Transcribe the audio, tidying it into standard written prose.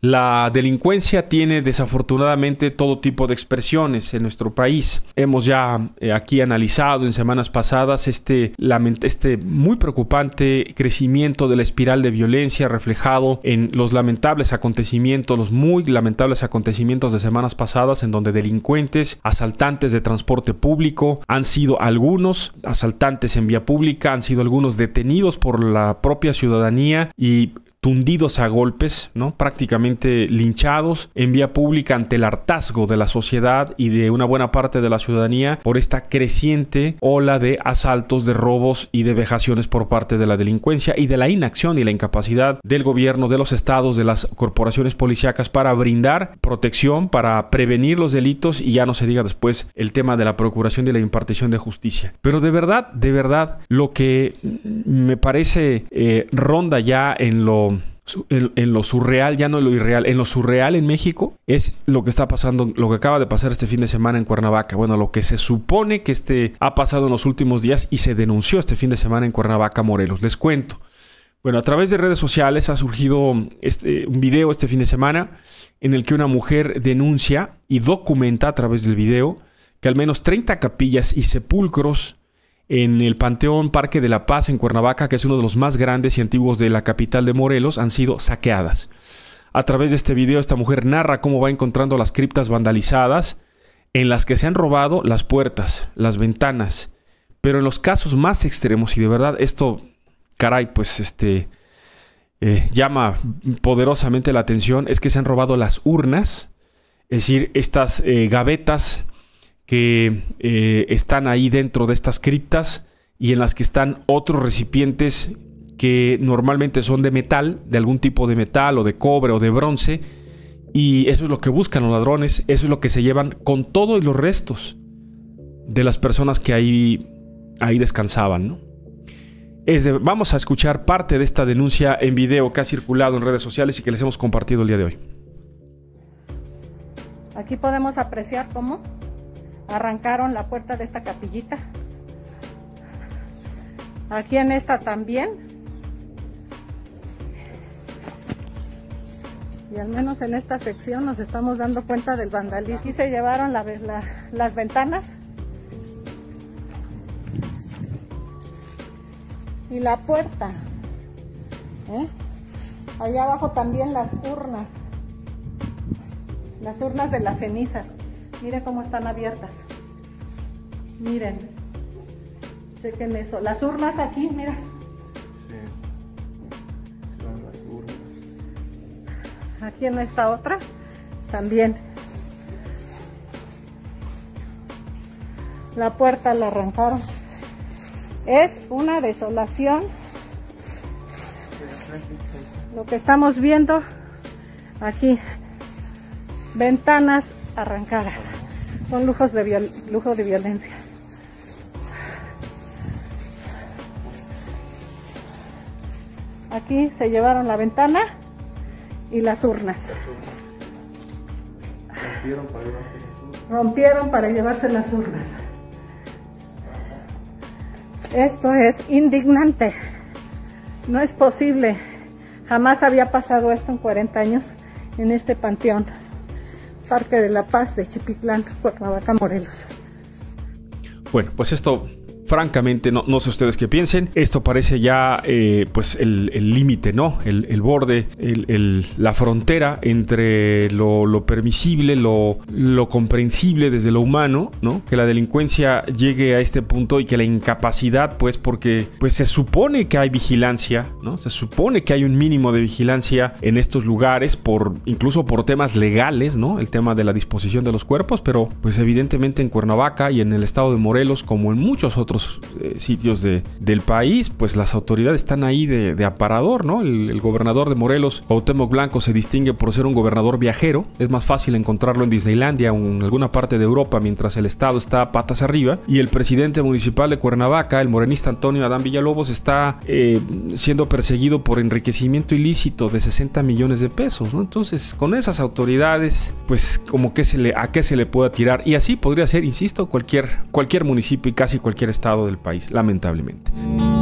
La delincuencia tiene desafortunadamente todo tipo de expresiones en nuestro país. Hemos ya aquí analizado en semanas pasadas este muy preocupante crecimiento de la espiral de violencia reflejado en los muy lamentables acontecimientos de semanas pasadas, en donde delincuentes, asaltantes de transporte público han sido algunos, asaltantes en vía pública han sido algunos detenidos por la propia ciudadanía y tundidos a golpes, ¿no? Prácticamente linchados en vía pública ante el hartazgo de la sociedad y de una buena parte de la ciudadanía por esta creciente ola de asaltos, de robos y de vejaciones por parte de la delincuencia y de la inacción y la incapacidad del gobierno, de los estados, de las corporaciones policíacas para brindar protección, para prevenir los delitos y ya no se diga después el tema de la procuración y la impartición de justicia. Pero de verdad, lo que me parece ronda ya en lo surreal, ya no en lo irreal, en lo surreal en México, es lo que está pasando, lo que acaba de pasar este fin de semana en Cuernavaca. Bueno, lo que se supone que ha pasado en los últimos días y se denunció este fin de semana en Cuernavaca, Morelos. Les cuento. Bueno, a través de redes sociales ha surgido un video este fin de semana en el que una mujer denuncia y documenta a través del video que al menos 30 capillas y sepulcros en el Panteón Parque de la Paz en Cuernavaca, que es uno de los más grandes y antiguos de la capital de Morelos, han sido saqueadas. A través de este video, esta mujer narra cómo va encontrando las criptas vandalizadas en las que se han robado las puertas, las ventanas. Pero en los casos más extremos, y de verdad esto, caray, pues llama poderosamente la atención, es que se han robado las urnas, es decir, estas gavetas que están ahí dentro de estas criptas y en las que están otros recipientes que normalmente son de metal, de algún tipo de metal o de cobre o de bronce, y eso es lo que buscan los ladrones, eso es lo que se llevan con todos los restos de las personas que ahí descansaban, ¿no? Vamos a escuchar parte de esta denuncia en video que ha circulado en redes sociales y que les hemos compartido el día de hoy. Aquí podemos apreciar cómo arrancaron la puerta de esta capillita. Aquí en esta también. Y al menos en esta sección nos estamos dando cuenta del vandalismo. Aquí se llevaron las ventanas. Y la puerta. Allá abajo también las urnas. Las urnas de las cenizas. Miren cómo están abiertas. Miren. Chequen eso. Las urnas aquí, mira. Sí. Son las urnas. Aquí en esta otra también. La puerta la arrancaron. Es una desolación. Lo que estamos viendo aquí. Ventanas arrancadas, con lujo de violencia. Aquí se llevaron la ventana y las urnas. Rompieron para llevarse las urnas. Esto es indignante. No es posible. Jamás había pasado esto en 40 años en este panteón Parque de la Paz de Chipitlán, Cuernavaca, Morelos. Bueno, pues esto, francamente, no sé ustedes qué piensen. Esto parece ya, pues, el límite, ¿no? El borde, la frontera entre lo permisible, lo comprensible desde lo humano, ¿no? Que la delincuencia llegue a este punto y que la incapacidad, pues, porque pues se supone que hay vigilancia, ¿no? Se supone que hay un mínimo de vigilancia en estos lugares, incluso por temas legales, ¿no? El tema de la disposición de los cuerpos, pero, pues, evidentemente en Cuernavaca y en el estado de Morelos, como en muchos otros sitios del país, pues las autoridades están ahí de aparador, ¿no? El gobernador de Morelos, Cuauhtémoc Blanco, se distingue por ser un gobernador viajero. Es más fácil encontrarlo en Disneylandia o en alguna parte de Europa, mientras el estado está patas arriba. Y el presidente municipal de Cuernavaca, el morenista Antonio Adán Villalobos, está siendo perseguido por enriquecimiento ilícito de 60 millones de pesos, ¿no? Entonces, con esas autoridades, pues como que a qué se le pueda tirar. Y así podría ser, insisto, cualquier municipio y casi cualquier estado del país, lamentablemente.